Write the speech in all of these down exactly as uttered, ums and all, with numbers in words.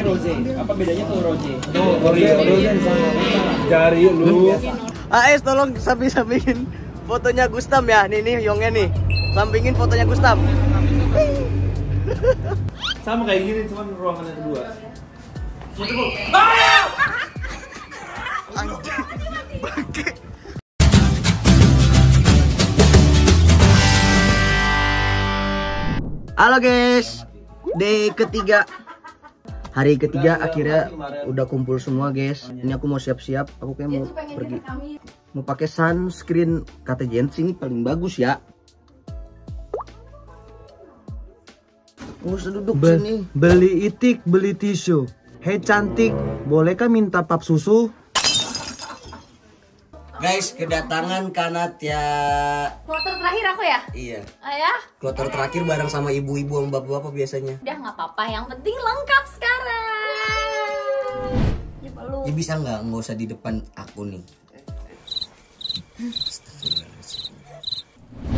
namanya rose. Apa bedanya tuh rose? Tuh, rose sama jari lu. Ais tolong samping-sampingin fotonya Gustam ya. Nih nih Yongnya nih. Sampingin fotonya Gustam. Sama kayak gini cuman ruangannya kedua. Anjing. Bangke. Halo guys, day ketiga, hari ketiga akhirnya udah kumpul semua guys. Ini aku mau siap-siap, aku kayak mau pergi, mau pakai sunscreen kata Jens ini paling bagus ya. Nggak usah duduk Be sini. Beli itik, beli tisu. Hei cantik, bolehkah minta pap susu? Guys, kedatangan Kanat ya. Kloter terakhir aku ya? Iya. Ayah? Kloter terakhir bareng sama ibu-ibu sama bapak-bapak biasanya. Udah nggak apa-apa, yang penting lengkap sekarang. Ya perlu. Ya bisa nggak nggak usah di depan aku nih.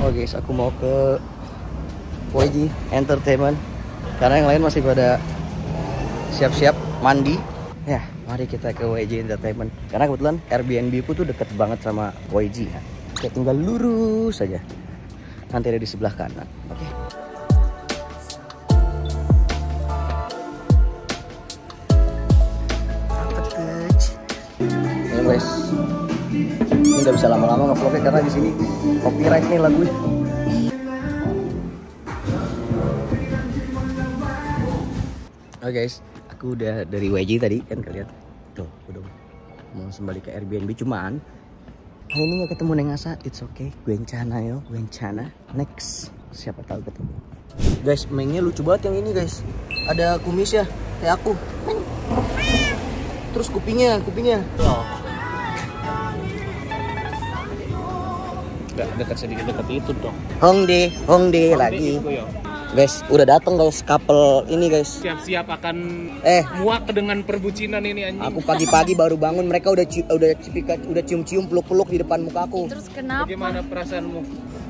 Oh guys, aku mau ke Y G Entertainment karena yang lain masih pada siap-siap mandi. Ya, mari kita ke Y G Entertainment. Karena kebetulan Airbnb ku tuh deket banget sama Y G ya. Oke, tinggal lurus saja. Nanti ada di sebelah kanan. Oke. Ini guys, ini nggak bisa lama-lama nge-vlognya karena di sini copyright nih lagunya. Oke guys. Aku udah dari Y G tadi kan kalian tuh udah mau sembali ke Airbnb cuman hari ini gak ketemu Neng Asa, it's okay, gue rencana yo, gue rencana next siapa tahu ketemu. Guys, mainnya lucu banget yang ini guys, ada kumis ya kayak aku, terus kupingnya kupingnya. Oh. Gak dekat sedikit dekat itu dong. Hongde, Hongde lagi. Guys, udah datang guys, couple ini guys. Siap-siap akan eh muak dengan perbucinan ini anjing. Aku pagi-pagi baru bangun, mereka udah cium, udah cipikat, udah cium-cium peluk-peluk di depan muka aku. Terus kenapa? Bagaimana perasaanmu?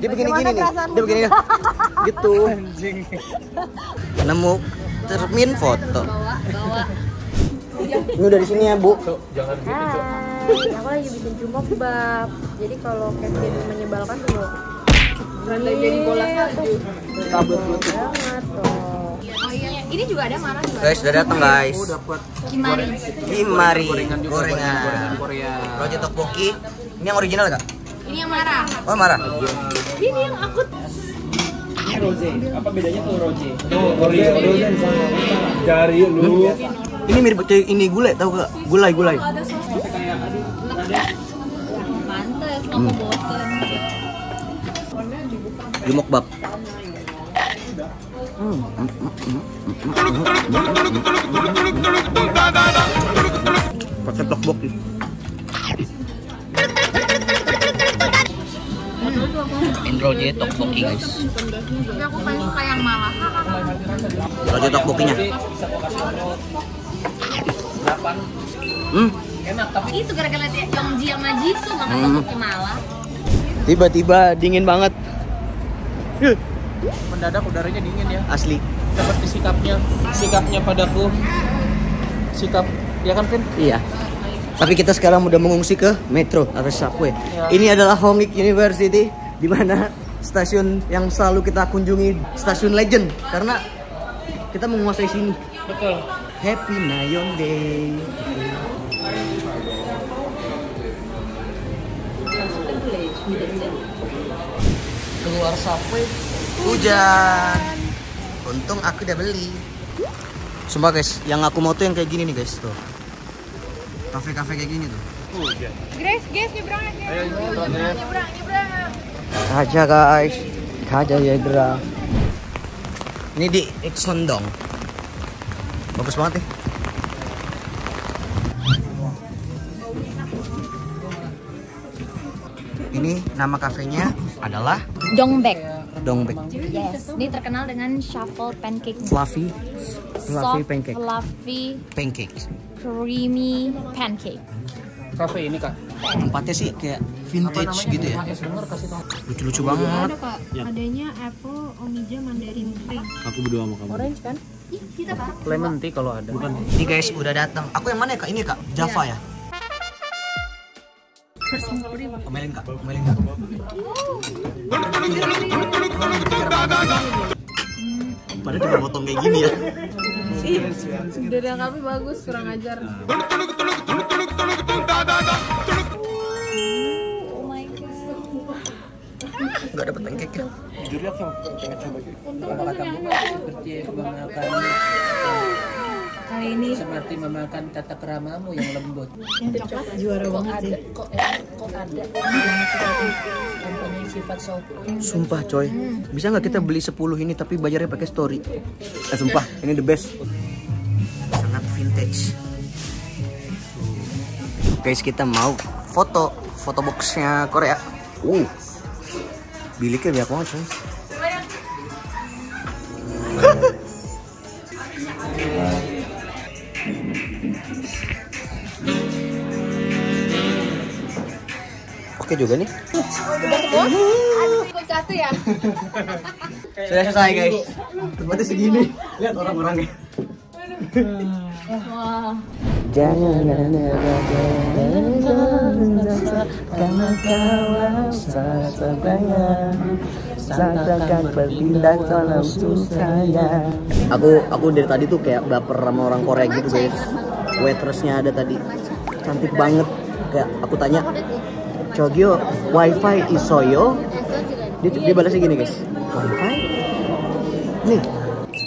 Dia begini-gini nih. Dia begini. Gitu. Anjing. Nemu cermin foto. Bawa, bawa. Ini dari sini ya, Bu. So, jangan gitu, so. Aku lagi bikin jumbo kebab. Jadi kalau Kevin menyebalkan tuh rantai jadi bola salju. Kabel putih. Ini juga ada marah juga. Guys, udah datang guys. Oh, dapat kimari. Kimari gorengan juga, gorengan, gorengan Korea. Roje tteokbokki. Ini yang original enggak? Ini yang marah. Oh, marah. Ini yang aku. Ini roje. Apa bedanya tuh roje? Tuh, roje sama jari lu. Ini mirip ini gulai tahu enggak? Gulai-gulai. Ada sosnya kayak aduh. Pantes kamu bosan. Gemok bab. Pakai tteokbokki nih. Roje tteokbokki guys. Aku paling suka yang mana? Roje tteokbokkinya. Hmm. Enak tapi itu gara-gara dia Yongji sama Jisoo makan tteokbokki malah. Tiba-tiba dingin banget. Mendadak udaranya dingin ya. Asli. Seperti sikapnya, sikapnya padaku. Sikap, ya kan Vin? Iya. Tapi kita sekarang udah mengungsi ke Metro atau Subway. Ya. Ini adalah Hongik University, di mana stasiun yang selalu kita kunjungi, stasiun legend, karena kita menguasai sini. Betul. Happy Nayong Day. Keluar Subway hujan. Untung aku udah beli. Sumpah guys, yang aku mau tuh yang kayak gini nih guys tuh. Kafe-kafe kayak gini tuh. Hujan. Guys, guys nyebrang aja. Ayo nyebrang, nyebrang, nyebrang. Kaja guys. Kaja ya nyebrang. Ini di Eksendong. Bagus banget nih. Ini nama kafenya adalah Dongbek. Dongbek. Yes. Ini terkenal dengan shuffle pancake. Fluffy. Fluffy pancake. Fluffy pancake. Creamy pancake. Kafe ini kak. Tempatnya sih kayak vintage gitu ya. Lucu-lucu banget. Ada kak. Adanya apple, omija, mandarin. Aku berdua sama kamu. Orange kan? Lemon tea kalau ada. Ini guys udah datang. Aku yang mana ya kak? Ini kak, Java ya? Omelin kak, omelin kak. Padahal cuma potong kayak gini ya. Dadang kami bagus, kurang ajar. Gak dapet pancake ya? Jujurnya aku pengen coba gitu. Seperti memakan kali ini, seperti memakan kata keramamu yang lembut. Yang coklat juara banget sih. Kok ada mempunyai sifat soto. Sumpah coy, bisa gak kita beli sepuluh ini tapi bayarnya pakai story? Eh sumpah, ini the best. Sangat vintage. Guys, kita mau foto, foto boxnya Korea. Uh Biliknya banyak banget sih. Oke juga nih. Udah semua? Aduh, ikut satu ya? Sudah selesai guys. Tempatnya segini. Lihat orang-orangnya. Wah. Jangan ada benda karena kau saja satakan bertindak dalam susahnya. Aku aku dari tadi tuh kayak baper sama orang Korea gitu guys. Waitressnya ada tadi, cantik banget. Kayak aku tanya, Chogyo, wifi isoyo? Dia dia balasnya gini guys. Wifi? Nih,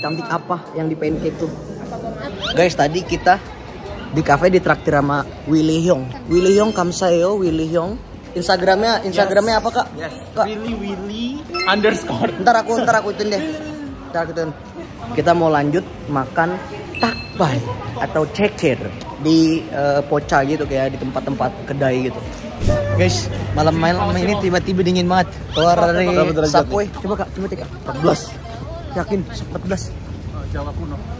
cantik apa yang di pancake tuh? Guys, tadi kita di kafe ditraktir sama Willy Hyung. Willy Hyung kamsayo, Willy Hyung. Instagramnya, Instagramnya yes. Apa kak? Yes. Kak? Willy Willy underscore. Ntar aku, ntar aku ituin deh. Ntar aku ituin. Kita mau lanjut makan takbal atau ceker di uh, poca gitu kayak di tempat-tempat kedai gitu. Guys, malam malam ini tiba-tiba dingin banget. Keluar dari Subway. Coba kak, coba tiga. empat belas. Yakin? empat belas.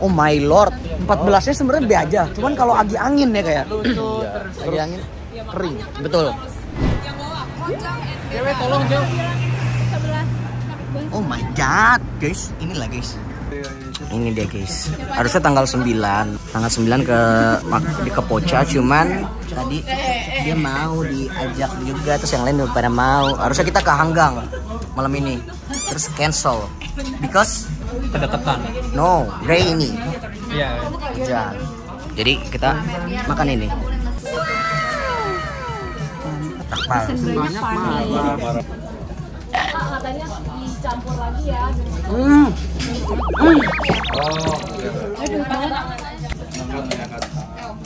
Oh my lord, empat belasnya sebenarnya B aja. Cuman kalau agi angin ya kayak. Agi angin kering. Betul. Cewek tolong Jo. Oh my god, guys, inilah guys. Ini dia guys. Harusnya tanggal sembilan. Tanggal sembilan ke di Kepoca, cuman tadi dia mau diajak juga terus yang lain pada mau. Harusnya kita ke Hanggang malam ini. Terus cancel because kedekatan. No, gray ini. Iya. Yeah. Jadi kita makan ini. Takbal. Banyak banget. Katanya dicampur lagi ya. Hmm. Hmm. Oh. Aduh, banget.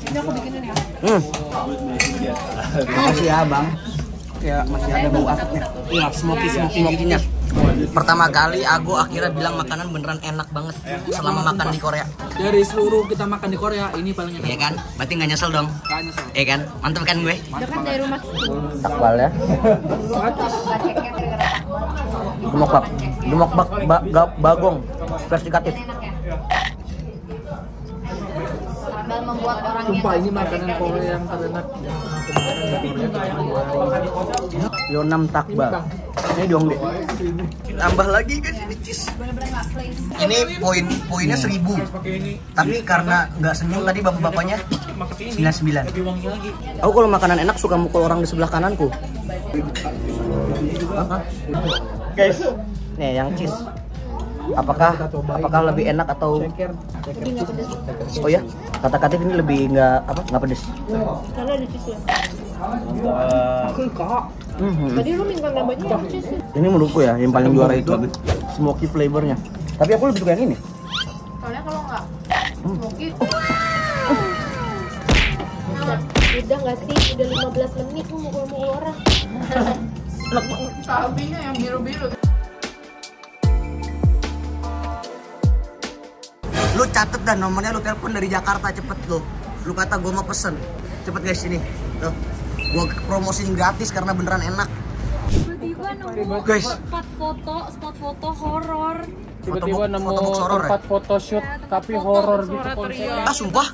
Ini aku bikinin ya. Hmm. Makasih ya, Bang. Ya, masih ada bau asapnya. Iya, smoky smoky-nya. Pertama kali aku akhirnya bilang makanan beneran enak banget selama makan di Korea. Dari seluruh kita makan di Korea ini paling enak. Iya kan? Berarti nggak nyesel dong? Nggak nyesel. Iya kan? Mantep kan gue? Dekat dari rumah. Takbal ya. Gyeongbokgung, Gyeongbokgung bagong vertikatif. Sambil membuat orang sumpah ini makanan Korea yang terenak. Yonam takbal. Ini dong deh. Tambah lagi guys ini cheese. Ini poin poinnya seribu. Tapi karena nggak senyum tadi bapak-bapaknya sembilan puluh sembilan. Aku kalau makanan enak suka mukul orang di sebelah kananku. Guys, nih yang cheese. Apakah apakah lebih enak atau? Oh ya, kata-kata ini lebih nggak apa nggak pedes. Karena ada cheese ya. Mm-hmm. Tadi lu minta namanya yang cheese. Ini menurutku ya yang paling juara itu smoky flavornya. Tapi aku lebih suka yang ini. Soalnya kalau nggak smoky. Udah nggak sih? Udah lima belas menit lu mukul-mukul orang. Sabinya yang biru-biru. Lu catet dan nomornya lu telepon dari Jakarta cepet lu. Lu kata gue mau pesen. Cepet guys ini. Tuh. Gua promosiin gratis karena beneran enak. Tiba-tiba nemu guys. Tempat foto, spot foto horor. Tiba-tiba nemu tempat foto shoot ya, tapi horor gitu konsepnya. Ah sumpah.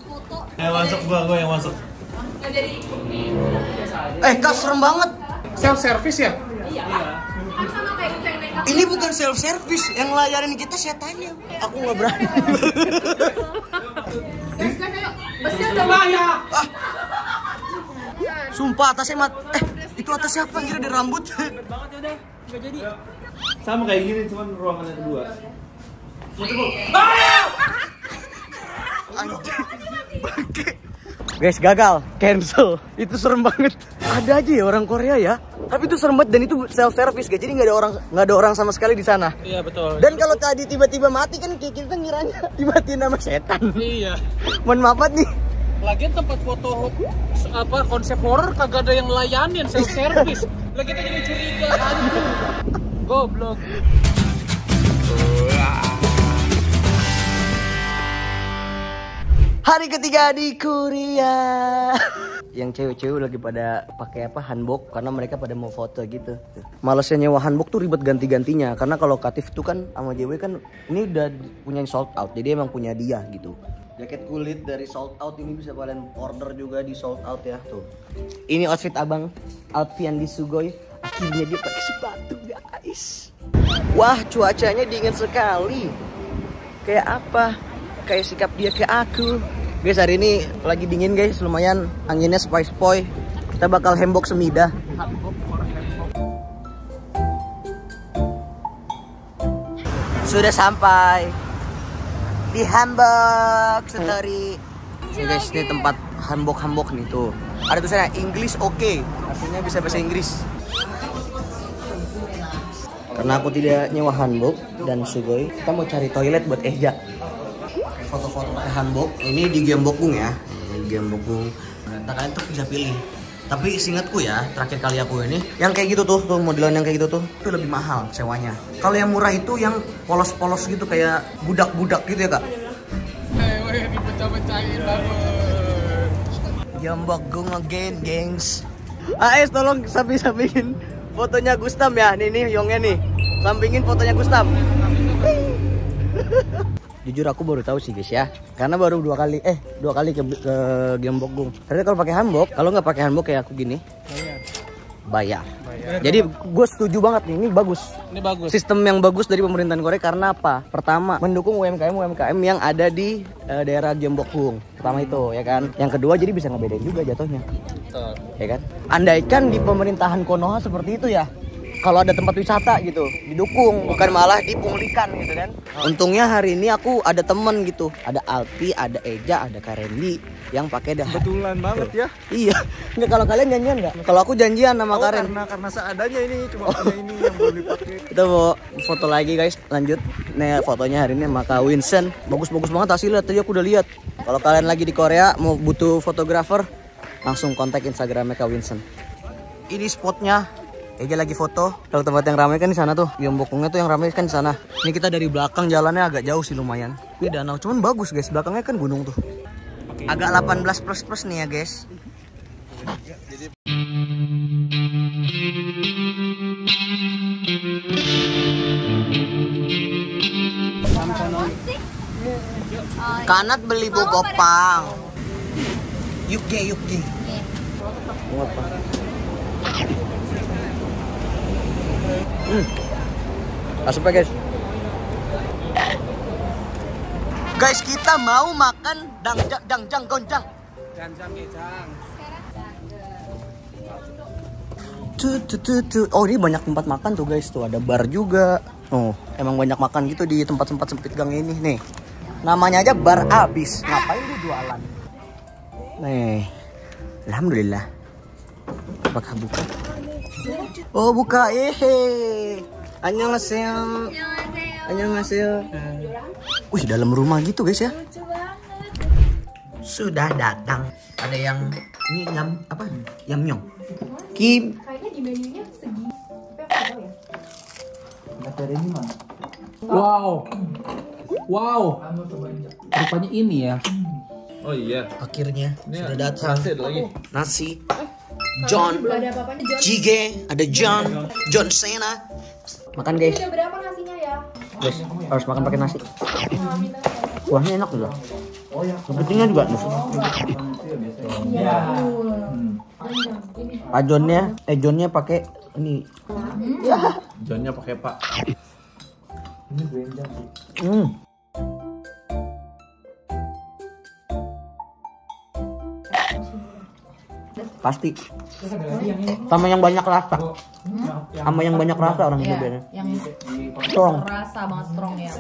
Eh masuk gua, gua yang masuk. Eh kak serem banget. Self service ya? Iya. Kan sama kayak yang Ini bukan self service, yang layarin kita setannya. Aku nggak berani. Ah. Sumpah atasnya mat. Eh, itu atas siapa? Kira ada rambut. Nggak jadi. Sama kayak gini, cuman ruangannya kedua. Guys, gagal, cancel. Itu serem banget. Ada aja ya orang Korea ya, tapi itu serem banget dan itu self service, guys. Jadi nggak ada orang, nggak ada orang sama sekali di sana. Iya betul. Dan kalau tadi tiba-tiba mati kan kita ngiranya dimatiin nama setan. Iya. Mohon maaf nih. Lagian tempat foto apa konsep horror kagak ada yang melayanin, self service. Lagi kita jadi curiga kan. Goblok. Hari ketiga di Korea. Yang cewek-cewek lagi pada pakai apa hanbok karena mereka pada mau foto gitu. Malesnya nyewa hanbok tuh ribet ganti-gantinya karena kalau Katif tuh kan sama J W kan ini udah punya sold out. Jadi emang punya dia gitu. Jaket kulit dari Sold Out ini bisa kalian order juga di Sold Out ya tuh. Ini outfit abang Alpian di Sugoi. Akhirnya dia pakai sepatu, guys. Wah, cuacanya dingin sekali. Kayak apa? Kayak sikap dia ke aku. Guys, hari ini lagi dingin guys, lumayan anginnya sepoi-sepoi. Kita bakal hembok semida. Sudah sampai di hanbok story. Ini guys, ini tempat hanbok-hanbok nih tuh. Ada tulisannya English oke. Okay. Artinya bisa bahasa Inggris. Karena aku tidak nyewa hanbok dan Sugoi, kita mau cari toilet buat Eja. Foto-foto pakai hanbok ini di Gyeongbokgung ya, ini Gyeongbokgung. Nah, kalian tuh bisa pilih. Tapi seingatku ya, terakhir kali aku ini, yang kayak gitu tuh, tuh modelan yang kayak gitu tuh, itu lebih mahal sewanya. Kalau yang murah itu yang polos-polos gitu kayak budak-budak gitu ya kak. Hey, dipecah-pecahin banget. Gyeongbokgung again, gengs. A S tolong samping-sampingin fotonya Gustam ya, nih nih Hyungnya nih, sampingin fotonya Gustam. Jujur aku baru tahu sih guys ya, karena baru dua kali eh dua kali ke, ke Gyeongbokgung. Ternyata kalau pakai hanbok, kalau nggak pakai hanbok kayak aku gini bayar. Bayar. Bayar. Jadi gue setuju banget nih, ini bagus. Ini bagus. Sistem yang bagus dari pemerintahan Korea karena apa? Pertama, mendukung U M K M U M K M yang ada di uh, daerah Gyeongbokgung. Pertama hmm. itu ya kan. Yang kedua jadi bisa ngebedain juga jatuhnya. Betul. Ya kan? Andaikan di pemerintahan Konoha seperti itu ya. Kalau ada tempat wisata gitu, didukung, bukan malah dipunglikan gitu kan. Untungnya hari ini aku ada temen gitu, ada Alpi, ada Eja, ada Karen Lee yang pakai dah. Kebetulan banget ya. Iya. Nggak, kalau kalian janjian nggak? Kalau aku janjian sama oh, Karen. Karena karena seadanya ini cuma oh. ada ini yang boleh dipakai. Kita mau foto lagi guys, lanjut. Nih fotonya hari ini sama Kak Winsen. Bagus-bagus banget hasilnya, tadi aku udah lihat. Kalau kalian lagi di Korea mau butuh fotografer, langsung kontak Instagramnya Kak Winsen. Ini spotnya. Eja lagi foto. Kalau tempat yang ramai kan di sana tuh, Gyeongbokgung tuh yang ramai kan di sana. Ini kita dari belakang jalannya agak jauh sih lumayan. Ini danau, cuman bagus guys. Belakangnya kan gunung tuh. Agak delapan belas plus plus nih ya guys. Kanat beli bokopang. Yuki Yuki. Hmm. Asapnya guys. Guys, kita mau makan dangjang dangjang gonjang. Dangjang gonjang. Tuh tuh tuh tuh. Oh, ini banyak tempat makan tuh guys. Tuh ada bar juga. Oh, emang banyak makan gitu di tempat-tempat sempit gang ini nih. Namanya aja bar abis. Ngapain dia jualan? Nih. Alhamdulillah. Apakah buka? Oh buka, hehe. Annyeonghaseyo. Annyeonghaseyo. Wih, dalam rumah gitu guys ya. Sudah datang. Ada yang ini nyam apa? Yamnyong. Kim. Kayaknya di menunya segini. Tapi ini mana? Wow. Wow. Rupanya ini ya. Oh iya. Akhirnya ini sudah datang. Lagi. Nasi. John, Jige, ada John, John Cena. Makan guys. Sudah berapa nasinya ya? Guys, harus makan pakai nasi. Kuahnya enak juga. Oh ya. Kepitingnya juga. Ya. Pak Johnnya, eh Johnnya pakai ini. Johnnya pakai Pak. Ini berenjang sih. Hmm. Pasti. Sama yang banyak rasa. Sama yang banyak rasa orang ini bener. Yang strong. Rasa banget strong ya.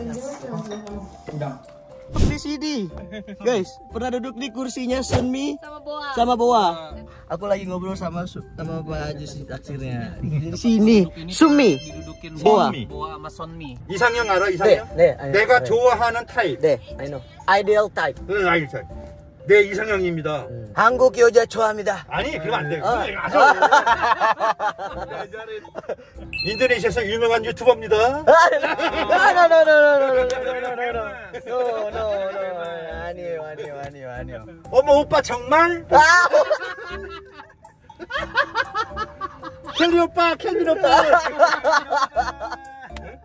Di sini, guys, pernah duduk di kursinya Sunmi sama Boa. Sama Boa. Aku lagi ngobrol sama sama Pak Jus akhirnya. Di sini, Sunmi, Boa, Boa sama Sunmi. 이상형 알아? 이상형? 네, 네. 내가 좋아하는 타입. 네, I know. Ideal type. 응, ideal type. 네, 이상형입니다. 한국 여자 좋아합니다. 아니, 그럼 안 돼. 인도네시아에서 유명한 유튜버입니다. 아니에요, 아니에요, 아니에요, 아니에요. 어머, 오빠 정말? 켈리 오빠, 켈리 오빠.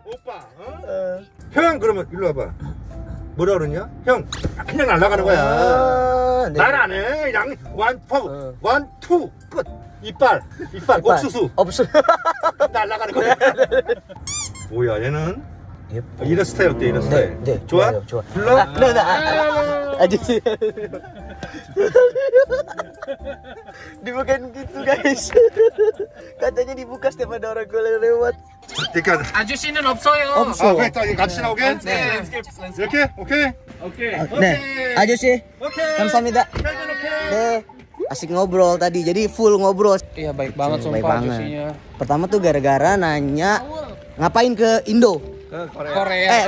오빠, 어? 형, 그러면 일로 와봐. 뭐라 그러냐? 형, 그냥 날아가는 거야. 아, 네. 날 안 해. 양, 원, 투, 원, 투, 끝. 이빨, 이빨, 이빨. 옥수수. 없어. 날아가는 거야. 뭐야, 얘는? 예뻐. 이런 스타일 어때, 이런 스타일? 네, 네. 좋아? 좋아요, 좋아. 불러? 아, 네, 네. 아저씨. Dibukain gitu, guys. Katanya dibuka setiap ada orang gue lewat. 아저씨는 없어요. 없어. 아, 그래, 같이 나오게? 네. 이렇게? 오케이? 오케이. 네. 아저씨. 오케이. 감사합니다. 네. Asik ngobrol tadi, jadi full ngobrol. Iya, baik banget sumpah ajusinya. Pertama tuh gara-gara nanya ngapain ke Indo? Ke Korea. Korea. Eh,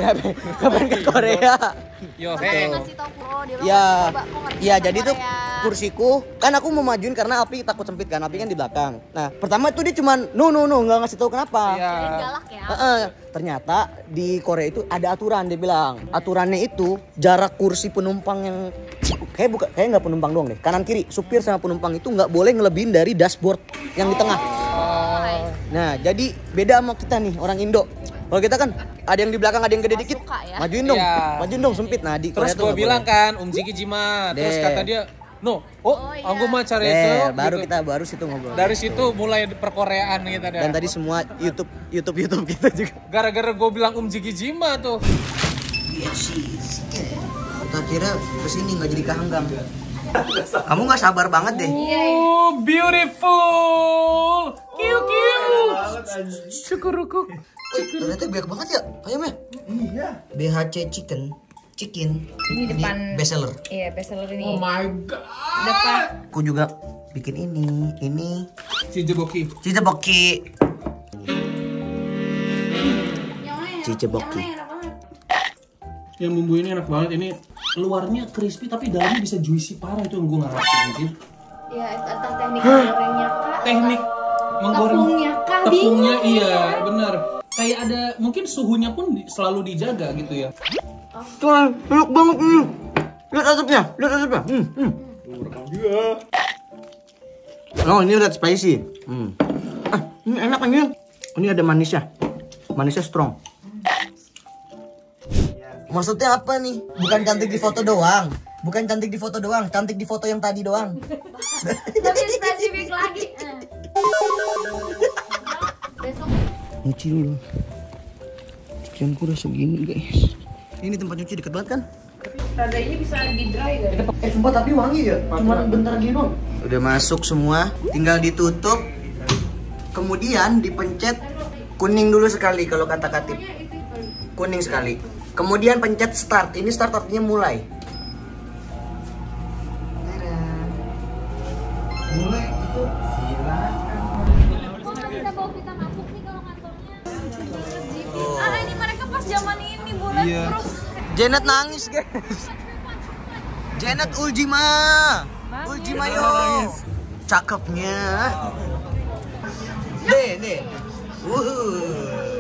ngapain ke Korea? Yo, hey. Ya, ya, jadi tuh kursiku kan aku mau majuin karena Api takut sempit kan, Api kan di belakang. Nah, pertama tuh dia cuman no no no nggak ngasih tahu kenapa. Iya. Galak ya. E -e. Ternyata di Korea itu ada aturan, dia bilang. Aturannya itu jarak kursi penumpang yang kayak bukan kayak nggak penumpang doang deh. Kanan kiri supir sama penumpang itu nggak boleh ngelebihin dari dashboard yang di tengah. Oh. Nah, jadi beda sama kita nih orang Indo. Kalau kita kan ada yang di belakang, ada yang gede dikit. Ya? Majuin dong. Yeah. Majuin dong sempit. Nah, di terus gue bilang boleh. Kan, Umjiki Jima. De. Terus kata dia, "No, oh, aku mah cari itu." Baru gitu. Kita baru situ ngobrol. Dari gitu. Situ mulai perkoreaan kita gitu, dan tadi semua YouTube YouTube YouTube kita juga. Gara-gara gue bilang Umjiki Jima tuh. Kita kira kesini nggak jadi kahanggang. Kamu nggak sabar banget deh. Oh, beautiful. Kiu kiu. Syukurku. Ternyata banyak banget ya ayamnya. Iya. B H C chicken, chicken. Ini depan. Best seller. Iya, best seller ini. Oh my god. Depan. Aku juga bikin ini, ini. Cijeoboki. Cijeoboki. Cijeoboki. Yang bumbu ini enak banget. Ini luarnya crispy tapi dalamnya bisa juicy parah, itu yang gue ngerasain sih. Iya, entah teknik gorengnya kah? Teknik menggoreng. Tepungnya kah? Tepungnya iya, benar. Kayak ada mungkin suhunya pun selalu dijaga gitu ya. Wah, enak banget ini. Lihat asapnya, lihat asapnya. Hmm, hmm. Oh, ini udah spicy. Hmm. Ah, ini enak anjir. Ini ada manisnya. Manisnya strong. Maksudnya apa nih? Bukan cantik di foto doang. Bukan cantik di foto doang, cantik di foto yang tadi doang. Lebih spesifik lagi. Besok nyuci dulu. Cucianku udah segini, guys. Ini tempat nyuci deket banget kan? Rada ini bisa di dry kan? Eh sumpah tapi wangi ya? Cuma bentar gini dong. Udah masuk semua, tinggal ditutup. Kemudian dipencet kuning dulu sekali kalau kata Katip. Kuning sekali. Kemudian pencet start. Ini start artinya mulai. Mulai itu silakan. Zaman ini bulan iya. Terus Janet nangis guys. Janet Uljima Uljima yo cakepnya. Nih nih. Wuh.